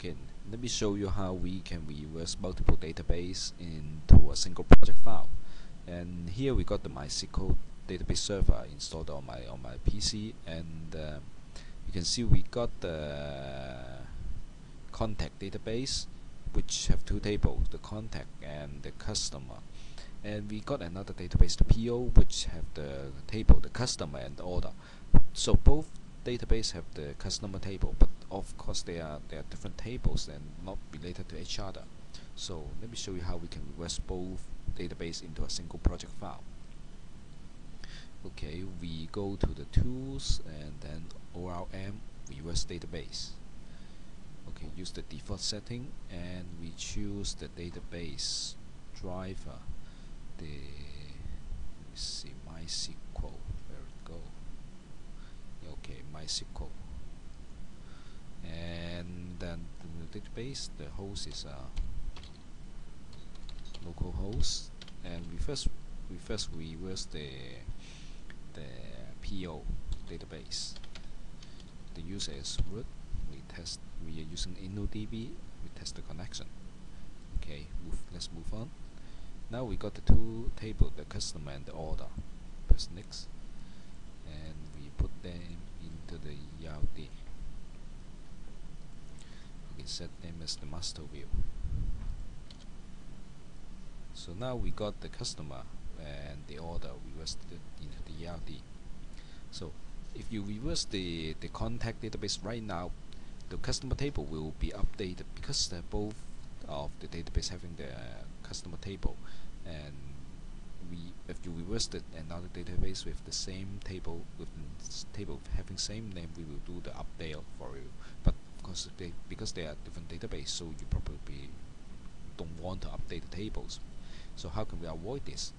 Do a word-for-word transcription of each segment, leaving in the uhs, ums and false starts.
login. Let me show you how we can reverse multiple database into a single project file. And here we got the MySQL database server installed on my on my P C, and uh, you can see we got the contact database, which have two tables, the contact and the customer. And we got another database, the P O, which have the table, the customer and the order. So both database have the customer table, but of course they are they are different tables and not related to each other. So let me show you how we can reverse both database into a single project file. Okay, we go to the tools and then O R M reverse database. Okay, use the default setting and we choose the database driver. The let me see, MySQL, where it go? Okay, MySQL. And then the database, the host is a uh, local host, and we first we first reverse the the P O database. The user is root. We test. We are using InnoDB. We test the connection. Okay, move, let's move on. Now we got the two tables, the customer and the order. Press next, and we put them into the E L D. We can set them as the master view. So now we got the customer and the order reversed into the E L D. So if you reverse the the contact database right now, the customer table will be updated because they're both of the database having the uh, customer table, and we if you reverse it another database with the same table with the table having same name, we will do the update for you. But of course they because they are different database, so you probably don't want to update the tables. So how can we avoid this?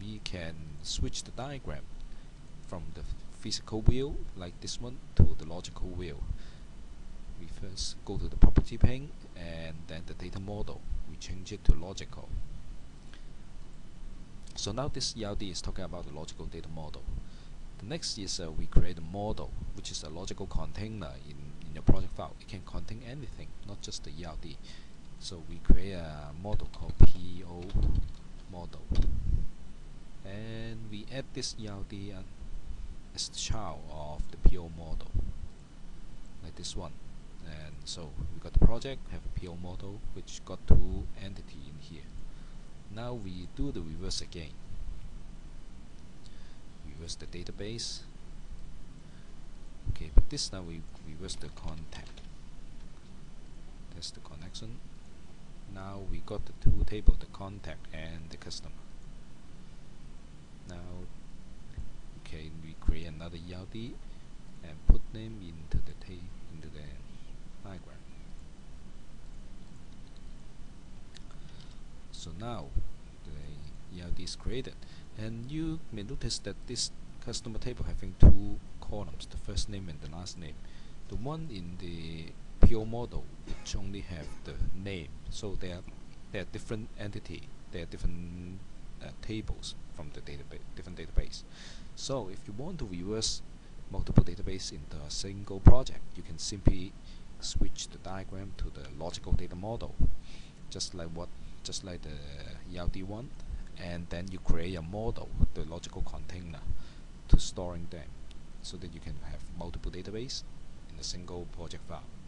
We can switch the diagram from the physical view like this one to the logical view. We first go to the property pane and then the data model, we change it to logical. So now this E L D is talking about the logical data model. The next is uh, we create a model, which is a logical container in, in your project file. It can contain anything, not just the E L D. So we create a model called P O model, and we add this E L D as the child of the P O model, like this one. And so we got the project, have a P O model, which got two entity in here. Now we do the reverse again. Reverse the database. Okay, but this now we reverse the contact. That's the connection. Now we got the two table, the contact and the customer. Now, okay, we create another E L D and put them into the table, into the diagram. So now the E L D is created, and you may notice that this customer table having two columns, the first name and the last name. The one in the P O model which only have the name, so they are they are different entity, they are different uh, tables from the database, different database. So if you want to reverse multiple database into a single project, you can simply switch the diagram to the logical data model, just like what just like the E L D one, and then you create a model, the logical container, to storing them so that you can have multiple database in a single project file.